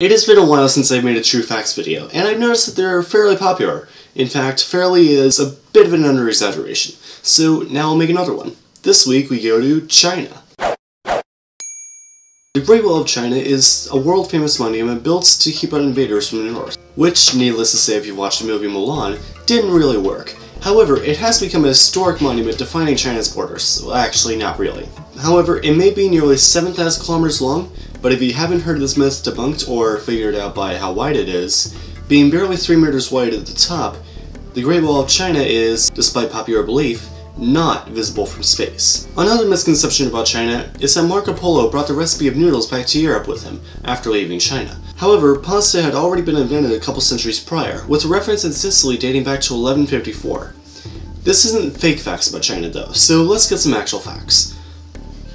It has been a while since I've made a True Facts video, and I've noticed that they're fairly popular. In fact, fairly is a bit of an under-exaggeration, so now I'll make another one. This week we go to China. The Great Wall of China is a world-famous monument built to keep out invaders from the north, which, needless to say if you watched the movie Mulan, didn't really work. However, it has become a historic monument defining China's borders. Well, actually, not really. However, it may be nearly 7,000 kilometers long, but if you haven't heard this myth debunked or figured out by how wide it is, being barely 3 meters wide at the top, the Great Wall of China is, despite popular belief, not visible from space. Another misconception about China is that Marco Polo brought the recipe of noodles back to Europe with him after leaving China. However, pasta had already been invented a couple centuries prior, with a reference in Sicily dating back to 1154. This isn't fake facts about China though, so let's get some actual facts.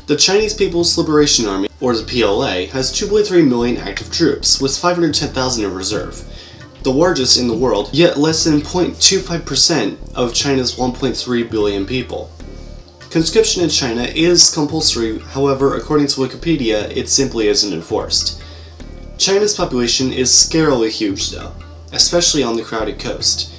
The Chinese People's Liberation Army, or the PLA, has 2.3 million active troops, with 510,000 in reserve. The largest in the world, yet less than 0.25% of China's 1.3 billion people. Conscription in China is compulsory, however, according to Wikipedia, it simply isn't enforced. China's population is scarily huge though, especially on the crowded coast.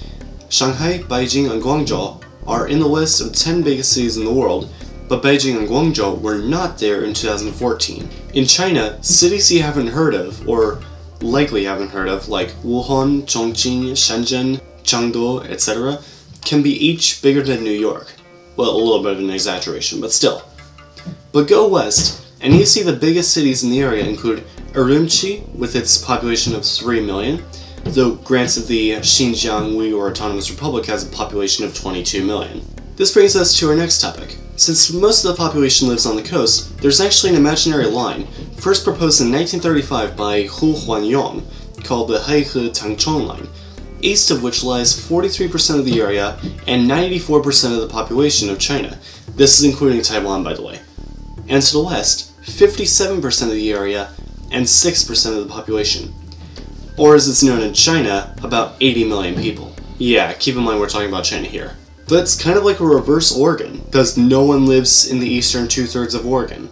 Shanghai, Beijing, and Guangzhou are in the list of 10 biggest cities in the world, but Beijing and Guangzhou were not there in 2014. In China, cities you haven't heard of, or likely haven't heard of, like Wuhan, Chongqing, Shenzhen, Chengdu, etc., can be each bigger than New York. Well, a little bit of an exaggeration, but still. But go west, and you see the biggest cities in the area include Urumqi, with its population of 3 million, though granted the Xinjiang Uyghur Autonomous Republic has a population of 22 million. This brings us to our next topic. Since most of the population lives on the coast, there's actually an imaginary line, first proposed in 1935 by Hu Huanyong, called the Heihe-Tengchong line, east of which lies 43% of the area and 94% of the population of China. This is including Taiwan, by the way. And to the west, 57% of the area and 6% of the population. Or as it's known in China, about 80 million people. Yeah, keep in mind we're talking about China here. That's kind of like a reverse Oregon, because no one lives in the eastern two-thirds of Oregon.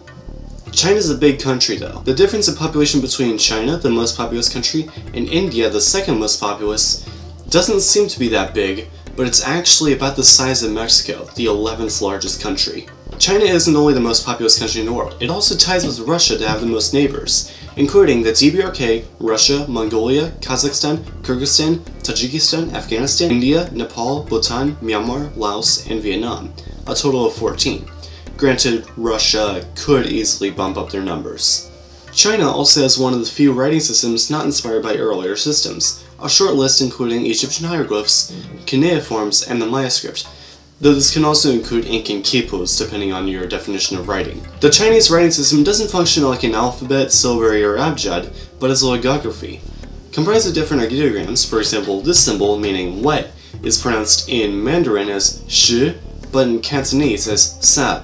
China's a big country though. The difference in population between China, the most populous country, and India, the second most populous, doesn't seem to be that big, but it's actually about the size of Mexico, the 11th largest country. China isn't only the most populous country in the world, it also ties with Russia to have the most neighbors, including the DBRK, Russia, Mongolia, Kazakhstan, Kyrgyzstan, Tajikistan, Afghanistan, India, Nepal, Bhutan, Myanmar, Laos, and Vietnam, a total of 14. Granted, Russia could easily bump up their numbers. China also has one of the few writing systems not inspired by earlier systems, a short list including Egyptian hieroglyphs, cuneiforms, and the Maya script, though this can also include ink and quipus, depending on your definition of writing. The Chinese writing system doesn't function like an alphabet, syllabary, or abjad, but as a logography. Comprised of different ideograms, for example, this symbol, meaning wet, is pronounced in Mandarin as shi, but in Cantonese as sa,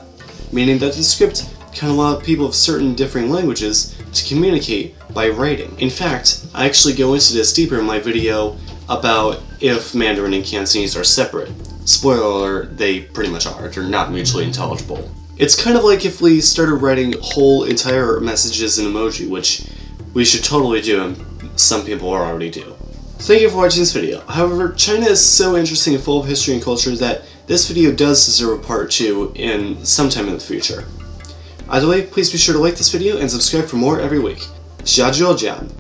meaning that the script can allow people of certain differing languages to communicate by writing. In fact, I actually go into this deeper in my video about if Mandarin and Cantonese are separate. Spoiler alert, they pretty much are. They're not mutually intelligible. It's kind of like if we started writing whole entire messages in emoji, which we should totally do and some people already do. Thank you for watching this video. However, China is so interesting and full of history and culture that this video does deserve a part 2 in sometime in the future. Either way, please be sure to like this video and subscribe for more every week. Xiè xiè.